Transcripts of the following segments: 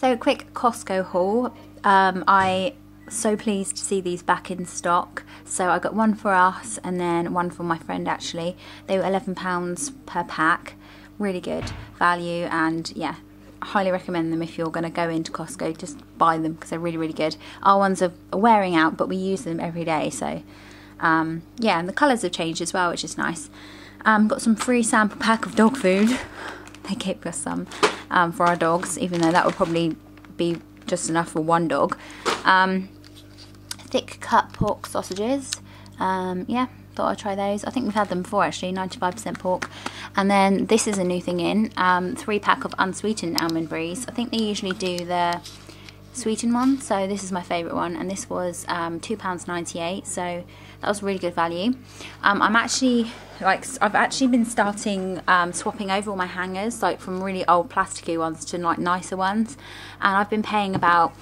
So a quick Costco haul. I so pleased to see these back in stock. So I got one for us and then one for my friend actually. They were £11 per pack. Really good value, and yeah, highly recommend them if you're going to go into Costco. Just buy them because they're really, really good. Our ones are wearing out, but we use them every day. So yeah, and the colours have changed as well, which is nice. Got some free sample pack of dog food. They gave us some for our dogs, even though that would probably be just enough for one dog. Thick cut pork sausages. Yeah, thought I'd try those. I think we've had them before actually, 95% pork. And then this is a new thing in, 3-pack of unsweetened almond berries. I think they usually do the sweetened one, so this is my favourite one, and this was £2.98, so that was really good value. I've actually been starting swapping over all my hangers, like from really old plasticky ones to like nicer ones, and I've been paying about,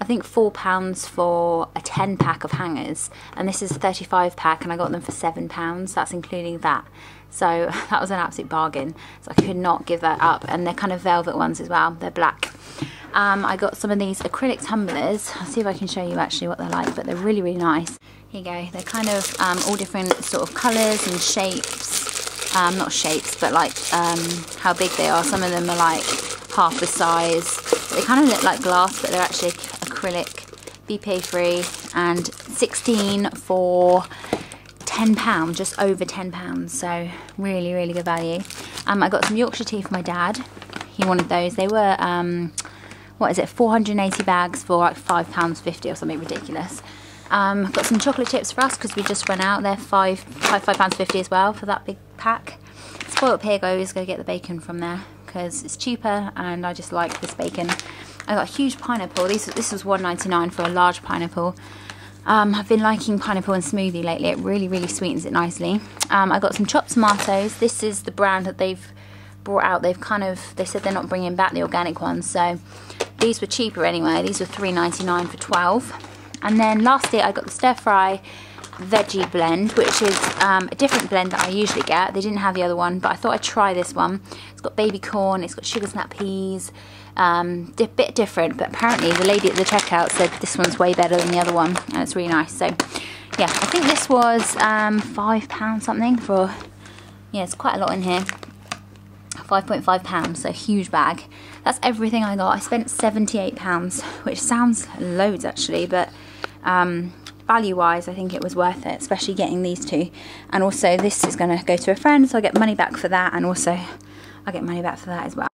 I think, £4 for a 10-pack of hangers, and this is a 35-pack, and I got them for £7. That's including that. So that was an absolute bargain. So I could not give that up. And they're kind of velvet ones as well. They're black. I got some of these acrylic tumblers. I'll see if I can show you actually what they're like, but they're really, really nice. Here you go. They're kind of all different sort of colours and shapes. Not shapes, but like how big they are. Some of them are like half the size. They kind of look like glass, but they're actually acrylic, BPA free, and 16 for £10, just over £10, so really, really good value. I got some Yorkshire tea for my dad. He wanted those. They were, what is it, 480 bags for like £5.50 or something ridiculous. Got some chocolate chips for us because we just ran out. They're £5.50 as well for that big pack. Spoiled Pig, I always go get the bacon from there because it's cheaper and I just like this bacon. I got a huge pineapple. This was £1.99 for a large pineapple. I've been liking pineapple and smoothie lately. It really, really sweetens it nicely. I got some chopped tomatoes. This is the brand that they've brought out. They said they're not bringing back the organic ones, so these were cheaper anyway. These were $3.99 for 12. And then lastly, I got the stir fry veggie blend, which is a different blend that I usually get. They didn't have the other one, but I thought I'd try this one. It's got baby corn. It's got sugar snap peas. A bit different, but apparently the lady at the checkout said this one's way better than the other one, and it's really nice. So yeah, I think this was £5 something for, yeah, it's quite a lot in here, £5.5, so huge bag. That's everything I got. I spent £78, which sounds loads actually, but value wise I think it was worth it, especially getting these two. And also this is going to go to a friend, so I get money back for that, and also I get money back for that as well.